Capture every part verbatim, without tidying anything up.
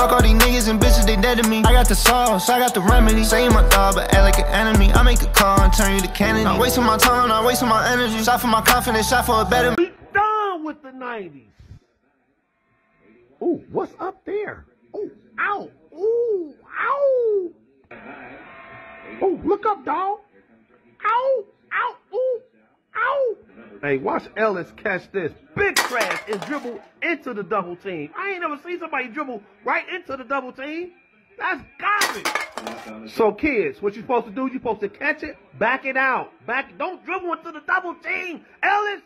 Fuck all these niggas and bitches, they dead to me. I got the sauce, I got the remedy. Say my dog, but act like an enemy. I make a call and turn you to Kennedy. Not wasting my time, not wasting my energy. Shot for my confidence, shot for a better. We done with the nineties. Ooh, what's up there? Ooh, ow, ooh, ow. Ooh, look up, dog. Ow, ow, ooh, ow. Hey, watch Ellis catch this big crash and dribble into the double team. I ain't never seen somebody dribble right into the double team. That's garbage. So kids, what you supposed to do, you supposed to catch it, back it out. Back, don't dribble into the double team, Ellis.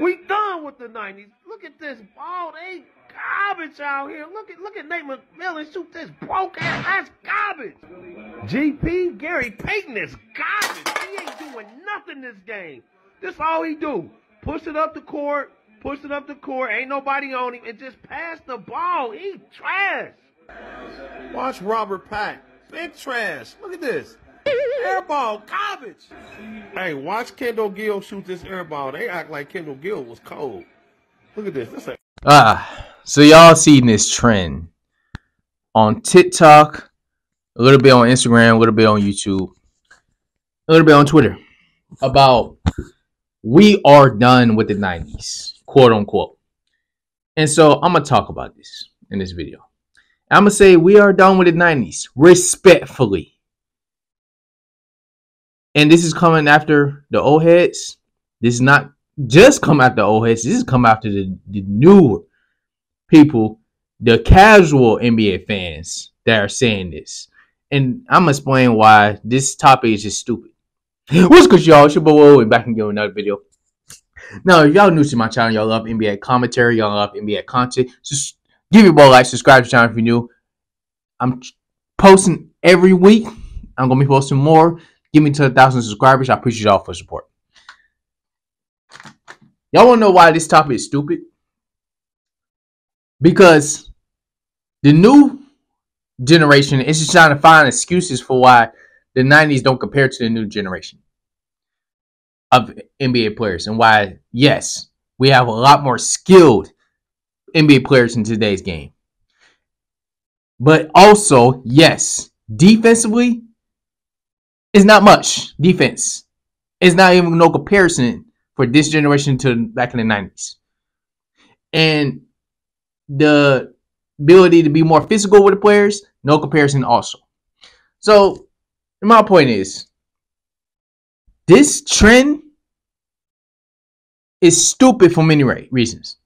We done with the nineties. Look at this ball. They garbage out here. Look at look at Nate McMillan shoot this broke ass. That's garbage. G P, Gary Payton is garbage. He ain't doing nothing this game. This all he do. Push it up the court. Push it up the court. Ain't nobody on him. And just pass the ball. He trash. Watch Robert Pack. Big trash. Look at this. Airball, garbage. Hey, watch Kendall Gill shoot this airball. They act like Kendall Gill was cold. Look at this. That's a ah, so y'all seen this trend on TikTok, a little bit on Instagram, a little bit on YouTube, a little bit on Twitter about we are done with the nineties, quote unquote. And so I'm gonna talk about this in this video. I'm gonna say we are done with the nineties respectfully. And this is coming after the old heads. This is not just come after the old heads. This is come after the, the newer people, the casual N B A fans that are saying this. And I'm going to explain why this topic is just stupid. What's good, y'all? It's your boy, back and give another video. Now, if y'all new to my channel, y'all love N B A commentary, y'all love N B A content, just give your boy a like, subscribe to the channel if you're new. I'm posting every week. I'm going to be posting more. Give me to a thousand subscribers. I appreciate y'all for support. Y'all want to know why this topic is stupid? Because the new generation is just trying to find excuses for why the nineties don't compare to the new generation of N B A players. And why, yes, we have a lot more skilled N B A players in today's game. But also, yes, defensively, it's not much defense. It's not even no comparison for this generation to back in the nineties. And the ability to be more physical with the players, no comparison also. So my point is, this trend is stupid for many reasons.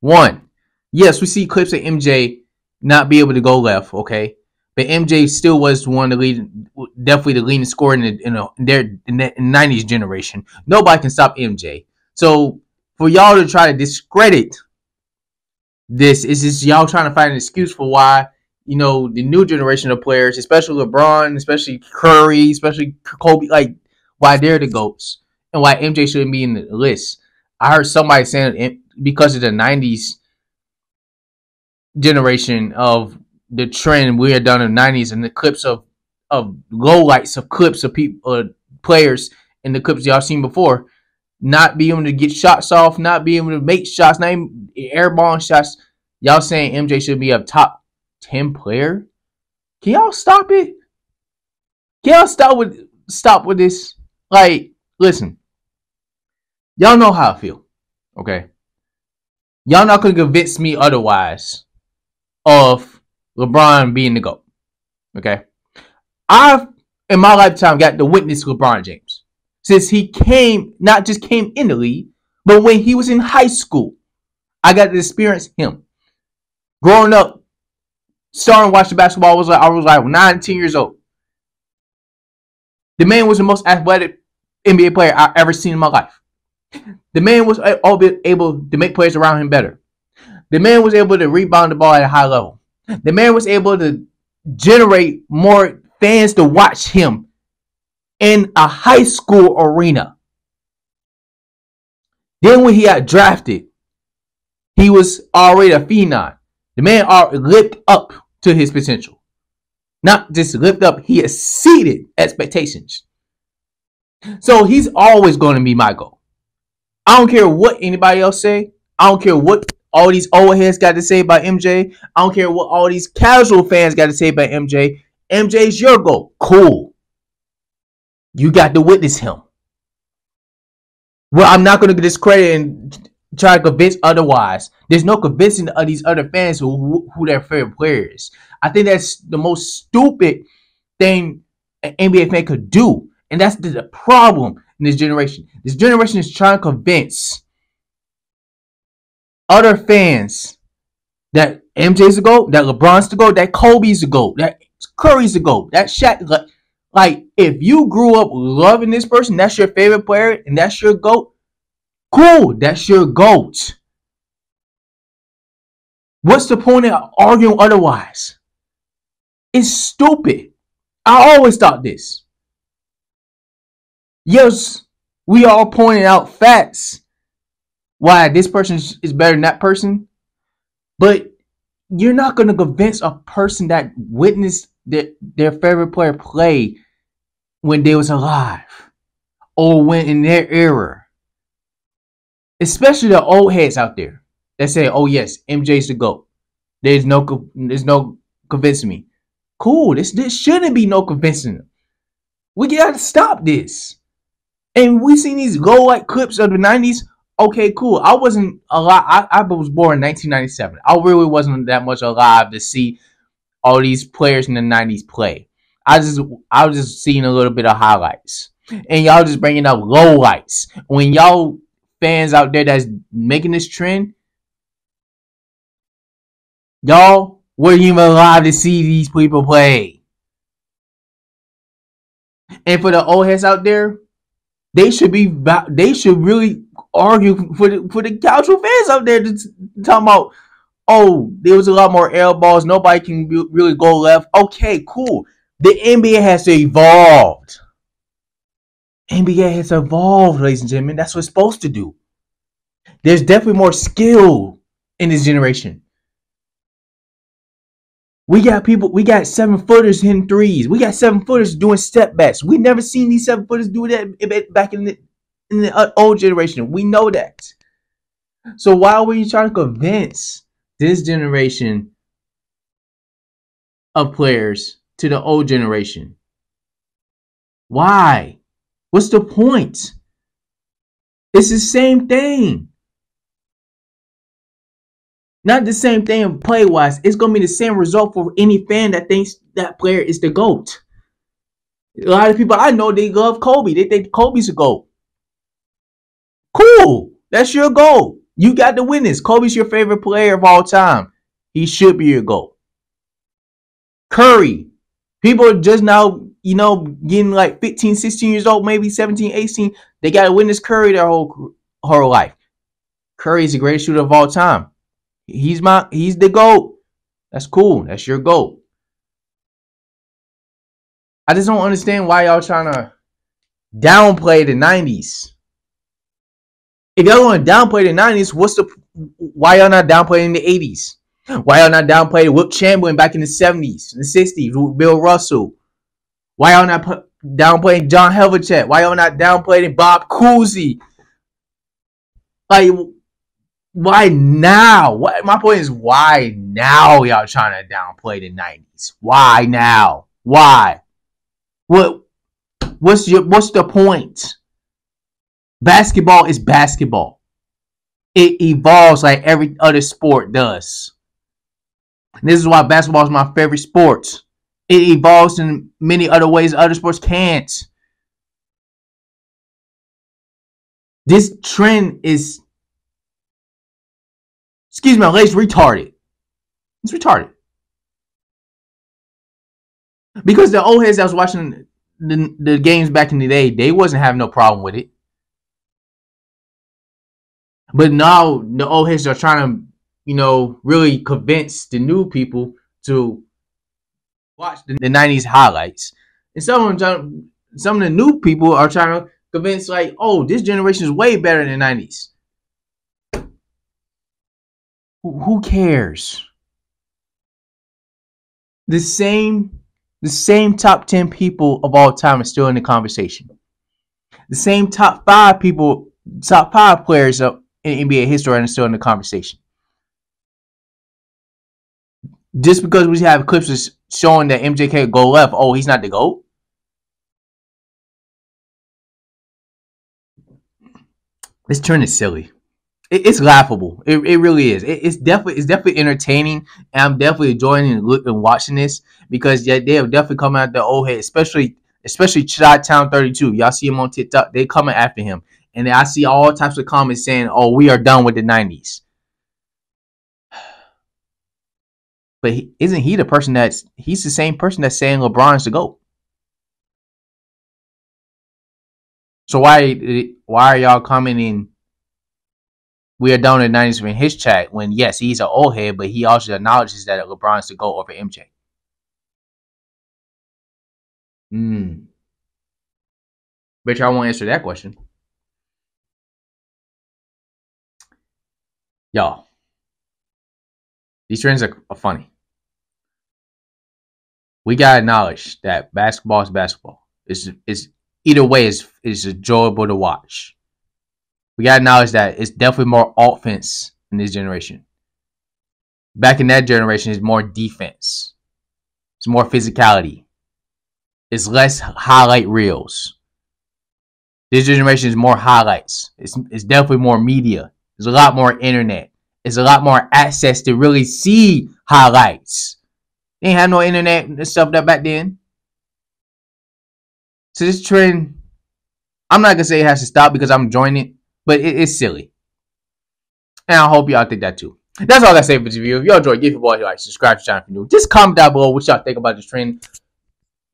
One, yes, we see clips of M J not be able to go left, okay? But M J still was one of the leading, definitely the leading scorer in, the, in, a, in their in the nineties generation. Nobody can stop M J. So for y'all to try to discredit this, is just y'all trying to find an excuse for why, you know, the new generation of players, especially LeBron, especially Curry, especially Kobe, like why they're the GOATs and why M J shouldn't be in the list. I heard somebody saying because of the nineties generation of the trend we are done in the nineties, and the clips of of low lights of clips of people uh, players and the clips y'all seen before, not being able to get shots off, not being able to make shots, not even airballing shots. Y'all saying M J should be a top ten player? Can y'all stop it? Can y'all stop with stop with this? Like, listen, y'all know how I feel, okay? Y'all not gonna convince me otherwise of LeBron being the GOAT, okay? I've, in my lifetime, got to witness LeBron James. Since he came, not just came in the league, but when he was in high school, I got to experience him. Growing up, starting watching basketball, was like, I was like nine, ten years old. The man was the most athletic N B A player I've ever seen in my life. The man was able to make players around him better. The man was able to rebound the ball at a high level. The man was able to generate more fans to watch him in a high school arena. Then when he got drafted, he was already a phenom. The man lived up to his potential. Not just lived up, he exceeded expectations. So he's always going to be my goal. I don't care what anybody else say. I don't care what all these old heads got to say about M J. I don't care what all these casual fans got to say about M J. M J's your GOAT. Cool. You got to witness him. Well, I'm not going to discredit and try to convince otherwise. There's no convincing of these other fans who, who their favorite player is. I think that's the most stupid thing an N B A fan could do. And that's the problem in this generation. This generation is trying to convince other fans that M J's the GOAT, that LeBron's the GOAT, that Kobe's the GOAT, that Curry's the GOAT, that Shaq. Like, like, if you grew up loving this person, that's your favorite player, and that's your GOAT, cool, that's your GOAT. What's the point of arguing otherwise? It's stupid. I always thought this. Yes, we are pointing out facts why this person is better than that person, but you're not going to convince a person that witnessed their, their favorite player play when they was alive or when in their era. Especially the old heads out there that say, "Oh yes, M J's the GOAT. There's no, there's no convincing me." Cool. This this shouldn't be no convincing them. We gotta stop this. And we seen these go like clips of the nineties. Okay, cool. I wasn't alive. I, I was born in nineteen ninety-seven. I really wasn't that much alive to see all these players in the nineties play. I just, I was just seeing a little bit of highlights, and y'all just bringing up lowlights. When y'all fans out there that's making this trend, y'all weren't even alive to see these people play. And for the old heads out there, they should be, they should really argue for the, for the casual fans out there that's talking about, oh, there was a lot more air balls, nobody can be, really go left. Okay, cool. The N B A has evolved. N B A has evolved, ladies and gentlemen. That's what it's supposed to do. There's definitely more skill in this generation. We got people, we got seven footers hitting threes. We got seven footers doing step backs. We never seen these seven footers do that back in the, in the old generation. We know that. So why were you trying to convince this generation of players to the old generation? Why? What's the point? It's the same thing. Not the same thing play-wise. It's going to be the same result for any fan that thinks that player is the GOAT. A lot of people I know, they love Kobe. They think Kobe's the GOAT. Cool. That's your GOAT. You got the witness. Kobe's your favorite player of all time. He should be your GOAT. Curry. People are just now, you know, getting like fifteen, sixteen years old, maybe seventeen, eighteen. They got to witness Curry their whole, whole life. Curry is the greatest shooter of all time. He's my, he's the GOAT. That's cool. That's your GOAT. I just don't understand why y'all trying to downplay the nineties. If y'all want to downplay the nineties, what's the, why y'all not downplaying the eighties? Why y'all not downplaying Wilt Chamberlain back in the seventies, the sixties with Bill Russell? Why y'all not downplaying John Havlicek? Why y'all not downplaying Bob Cousy? Like, why now? What my point is, why now y'all trying to downplay the nineties? Why now? Why? What? What's your? What's the point? Basketball is basketball. It evolves like every other sport does. And this is why basketball is my favorite sport. It evolves in many other ways other sports can't. This trend is, excuse me, my leg's retarded. It's retarded. Because the old heads that was watching the, the games back in the day, they wasn't having no problem with it. But now the old heads are trying to, you know, really convince the new people to watch the, the nineties highlights. And some of, them, some of the new people are trying to convince, like, oh, this generation is way better than the nineties. Who cares? The same, the same top ten people of all time is still in the conversation. The same top five people, top five players in N B A history are still in the conversation. just because we have clips showing that M J K go left, oh, he's not the GOAT? This turn is silly. It, it's laughable. It, it really is. It, it's definitely it's definitely entertaining, and I'm definitely enjoying and looking and watching this because yeah, they have definitely come out the old head, especially especially Chi-Ti-Town thirty two. Y'all see him on TikTok. They coming after him, and I see all types of comments saying, "Oh, we are done with the nineties." But he, isn't he the person that's he's the same person that's saying LeBron's the GOAT? So why why are y'all commenting we are down in the nineties from his chat when yes, he's an old head, but he also acknowledges that LeBron's to go over M J. Hmm. Bet y'all won't answer that question. Y'all. These trends are, are funny. We gotta acknowledge that basketball is basketball. It's it's either way is is enjoyable to watch. We gotta acknowledge that it's definitely more offense in this generation. Back in that generation, it's more defense. It's more physicality. It's less highlight reels. This generation is more highlights. It's it's definitely more media. There's a lot more internet. There's a lot more access to really see highlights. They ain't have no internet and stuff that back then. So this trend, I'm not gonna say it has to stop because I'm enjoying it, but it, it's silly. And I hope y'all think that too. That's all I gotta say for this video. If y'all enjoyed, give your boy a like, subscribe to the channel if you're new. Just comment down below what y'all think about this trend.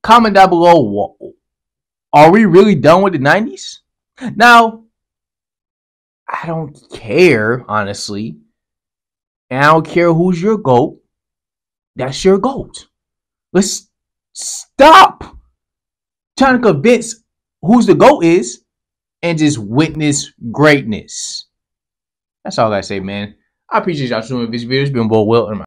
Comment down below, what, are we really done with the nineties? Now, I don't care, honestly. And I don't care who's your GOAT. That's your GOAT. Let's stop trying to convince who's the GOAT is and just witness greatness. That's all I gotta say, man. I appreciate y'all showing me this video. It's been Bo Will and my